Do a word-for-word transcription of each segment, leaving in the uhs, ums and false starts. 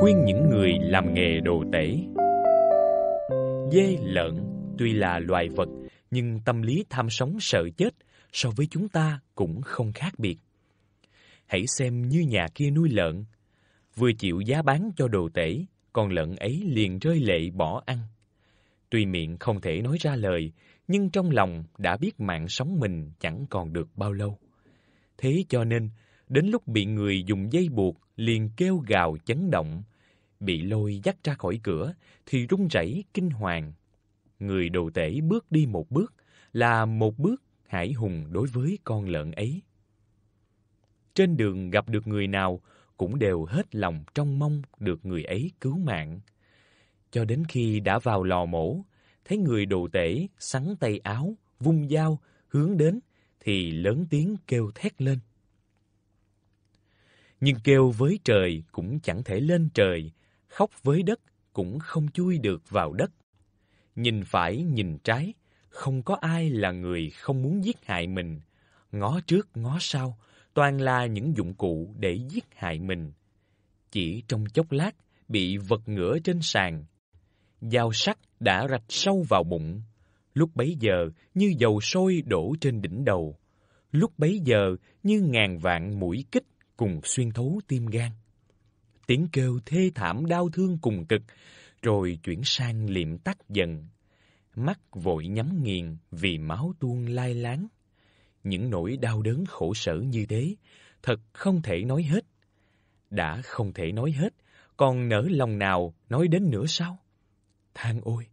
khuyên những người làm nghề đồ tể. Dê lợn tuy là loài vật, nhưng tâm lý tham sống sợ chết so với chúng ta cũng không khác biệt. Hãy xem như nhà kia nuôi lợn, vừa chịu giá bán cho đồ tể, con lợn ấy liền rơi lệ bỏ ăn. Tuy miệng không thể nói ra lời, nhưng trong lòng đã biết mạng sống mình chẳng còn được bao lâu. Thế cho nên, đến lúc bị người dùng dây buộc liền kêu gào chấn động, bị lôi dắt ra khỏi cửa thì run rẩy kinh hoàng. Người đồ tể bước đi một bước là một bước hải hùng đối với con lợn ấy. Trên đường gặp được người nào cũng đều hết lòng trông mong được người ấy cứu mạng. Cho đến khi đã vào lò mổ, thấy người đồ tể xắn tay áo, vung dao, hướng đến thì lớn tiếng kêu thét lên. Nhưng kêu với trời cũng chẳng thể lên trời, khóc với đất cũng không chui được vào đất. Nhìn phải nhìn trái, không có ai là người không muốn giết hại mình. Ngó trước ngó sau, toàn là những dụng cụ để giết hại mình. Chỉ trong chốc lát, bị vật ngửa trên sàn. Dao sắt đã rạch sâu vào bụng. Lúc bấy giờ như dầu sôi đổ trên đỉnh đầu. Lúc bấy giờ như ngàn vạn mũi kích cùng xuyên thấu tim gan. Tiếng kêu thê thảm đau thương cùng cực, rồi chuyển sang liệm tắt dần. Mắt vội nhắm nghiền vì máu tuôn lai láng. Những nỗi đau đớn khổ sở như thế, thật không thể nói hết. Đã không thể nói hết, còn nỡ lòng nào nói đến nữa sao? Than ôi,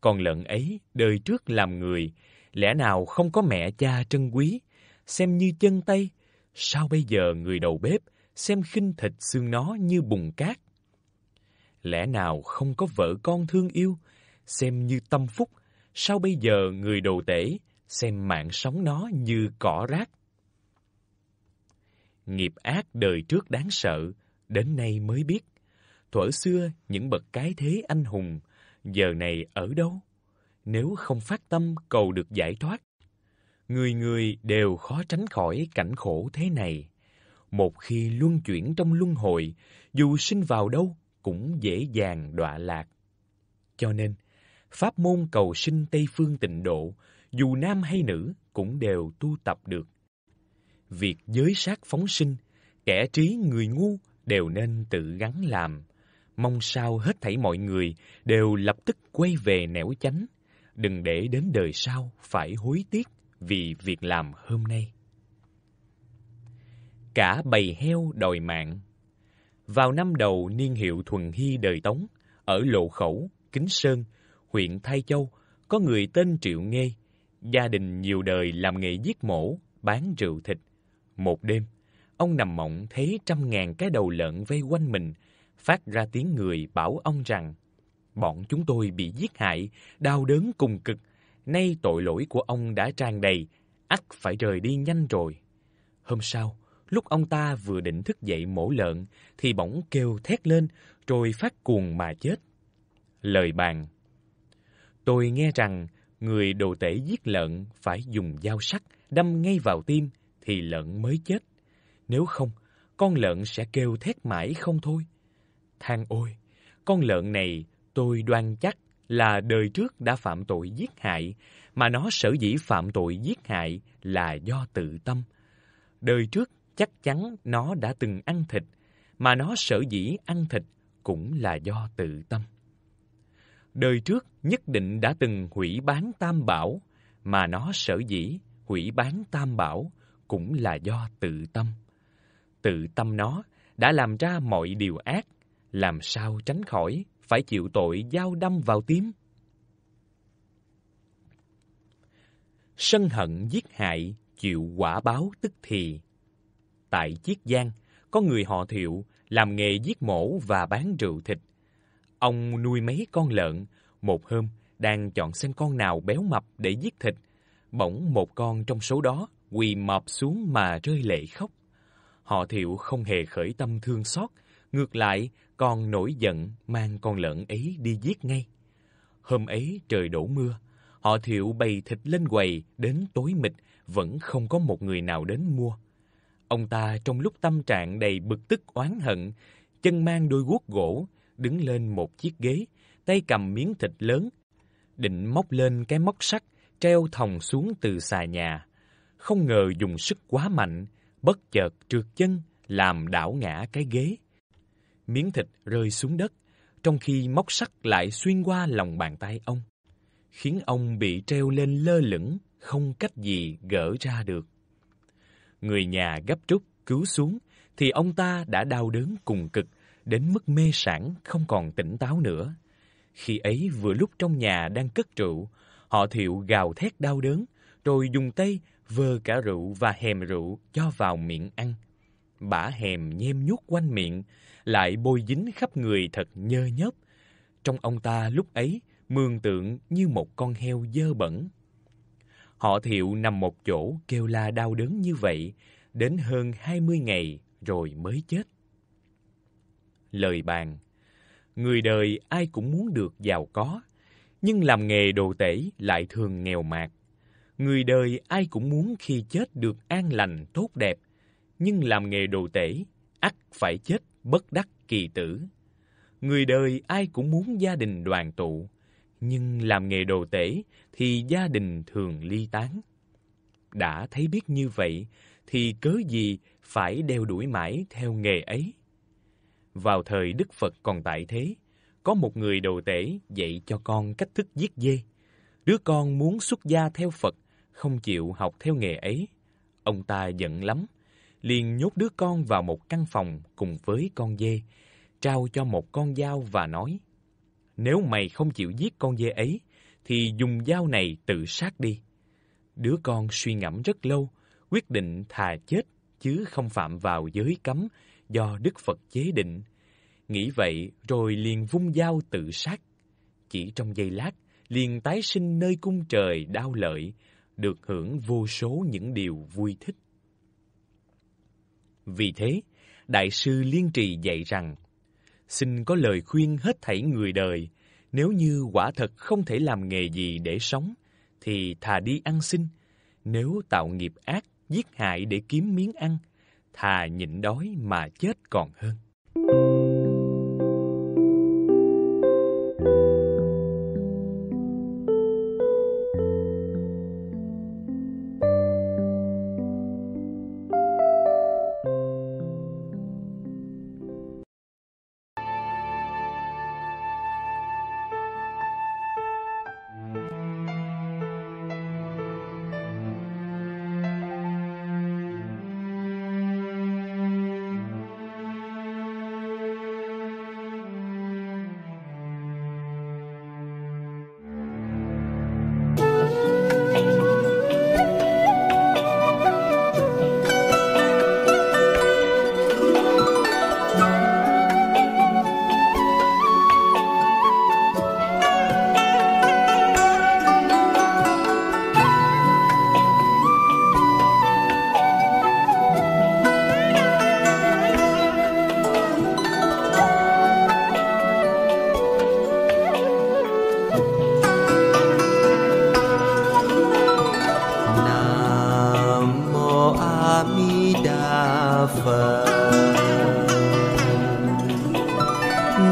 con lợn ấy đời trước làm người, lẽ nào không có mẹ cha trân quý, xem như chân tay, sao bây giờ người đầu bếp xem khinh thịt xương nó như bùn cát? Lẽ nào không có vợ con thương yêu, xem như tâm phúc, sao bây giờ người đồ tể xem mạng sống nó như cỏ rác? Nghiệp ác đời trước đáng sợ, đến nay mới biết. Thuở xưa những bậc cái thế anh hùng, giờ này ở đâu? Nếu không phát tâm cầu được giải thoát, người người đều khó tránh khỏi cảnh khổ thế này. Một khi luân chuyển trong luân hồi, dù sinh vào đâu cũng dễ dàng đọa lạc. Cho nên, pháp môn cầu sinh Tây Phương Tịnh Độ, dù nam hay nữ cũng đều tu tập được. Việc giới sát phóng sinh, kẻ trí người ngu đều nên tự gắng làm. Mong sao hết thảy mọi người đều lập tức quay về nẻo chánh, đừng để đến đời sau phải hối tiếc vì việc làm hôm nay. Cả bầy heo đòi mạng. Vào năm đầu niên hiệu Thuần Hy đời Tống, ở Lộ Khẩu, Kính Sơn, huyện Thai Châu, có người tên Triệu Nghê, gia đình nhiều đời làm nghề giết mổ, bán rượu thịt. Một đêm, ông nằm mộng thấy trăm ngàn cái đầu lợn vây quanh mình, phát ra tiếng người bảo ông rằng: "Bọn chúng tôi bị giết hại, đau đớn cùng cực, nay tội lỗi của ông đã tràn đầy, ắt phải rời đi nhanh rồi." Hôm sau, lúc ông ta vừa định thức dậy mổ lợn, thì bỗng kêu thét lên, rồi phát cuồng mà chết. Lời bàn: "Tôi nghe rằng, người đồ tể giết lợn phải dùng dao sắt đâm ngay vào tim, thì lợn mới chết. Nếu không, con lợn sẽ kêu thét mãi không thôi. Than ôi, con lợn này tôi đoan chắc là đời trước đã phạm tội giết hại, mà nó sở dĩ phạm tội giết hại là do tự tâm. Đời trước chắc chắn nó đã từng ăn thịt, mà nó sở dĩ ăn thịt cũng là do tự tâm. Đời trước nhất định đã từng hủy bán tam bảo, mà nó sở dĩ hủy bán tam bảo cũng là do tự tâm. Tự tâm nó đã làm ra mọi điều ác, làm sao tránh khỏi phải chịu tội dao đâm vào tim?" Sân hận giết hại, chịu quả báo tức thì. Tại Chiết Giang, có người họ Thiệu làm nghề giết mổ và bán rượu thịt. Ông nuôi mấy con lợn, một hôm đang chọn xem con nào béo mập để giết thịt, bỗng một con trong số đó quỳ mọp xuống mà rơi lệ khóc. Họ Thiệu không hề khởi tâm thương xót, ngược lại còn nổi giận mang con lợn ấy đi giết ngay. Hôm ấy trời đổ mưa, họ Thiệu bày thịt lên quầy đến tối mịt vẫn không có một người nào đến mua. Ông ta trong lúc tâm trạng đầy bực tức oán hận, chân mang đôi guốc gỗ, đứng lên một chiếc ghế, tay cầm miếng thịt lớn, định móc lên cái móc sắt treo thòng xuống từ xà nhà. Không ngờ dùng sức quá mạnh, bất chợt trượt chân, làm đảo ngã cái ghế. Miếng thịt rơi xuống đất, trong khi móc sắt lại xuyên qua lòng bàn tay ông, khiến ông bị treo lên lơ lửng, không cách gì gỡ ra được. Người nhà gấp rút cứu xuống, thì ông ta đã đau đớn cùng cực, đến mức mê sảng không còn tỉnh táo nữa. Khi ấy vừa lúc trong nhà đang cất rượu, họ Thiệu gào thét đau đớn, rồi dùng tay vơ cả rượu và hèm rượu cho vào miệng ăn. Bã hèm nhem nhuốc quanh miệng, lại bôi dính khắp người thật nhơ nhớp. Trong ông ta lúc ấy mường tượng như một con heo dơ bẩn. Họ Thiệu nằm một chỗ kêu la đau đớn như vậy đến hơn hai mươi ngày rồi mới chết. Lời bàn. Người đời ai cũng muốn được giàu có, nhưng làm nghề đồ tể lại thường nghèo mạt. Người đời ai cũng muốn khi chết được an lành tốt đẹp, nhưng làm nghề đồ tể ắt phải chết bất đắc kỳ tử. Người đời ai cũng muốn gia đình đoàn tụ, nhưng làm nghề đồ tể thì gia đình thường ly tán. Đã thấy biết như vậy thì cớ gì phải đeo đuổi mãi theo nghề ấy. Vào thời Đức Phật còn tại thế, có một người đồ tể dạy cho con cách thức giết dê. Đứa con muốn xuất gia theo Phật, không chịu học theo nghề ấy. Ông ta giận lắm, liền nhốt đứa con vào một căn phòng cùng với con dê, trao cho một con dao và nói: "Nếu mày không chịu giết con dê ấy, thì dùng dao này tự sát đi." Đứa con suy ngẫm rất lâu, quyết định thà chết chứ không phạm vào giới cấm do Đức Phật chế định. Nghĩ vậy rồi liền vung dao tự sát. Chỉ trong giây lát, liền tái sinh nơi cung trời đao lợi, được hưởng vô số những điều vui thích. Vì thế, Đại sư Liên Trì dạy rằng: xin có lời khuyên hết thảy người đời, nếu như quả thật không thể làm nghề gì để sống, thì thà đi ăn xin. Nếu tạo nghiệp ác, giết hại để kiếm miếng ăn, thà nhịn đói mà chết còn hơn.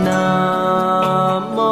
Nam mô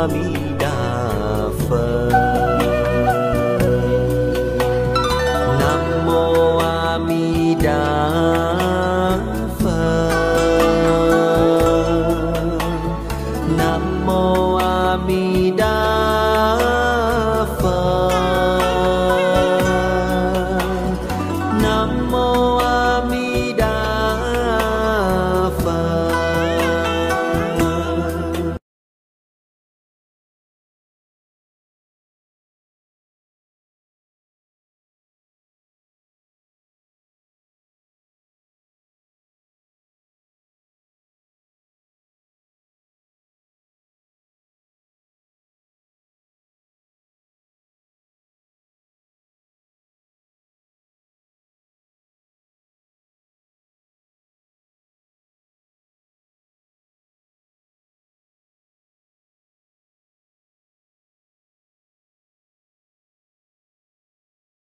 Nam Mô A Di Đà Phật.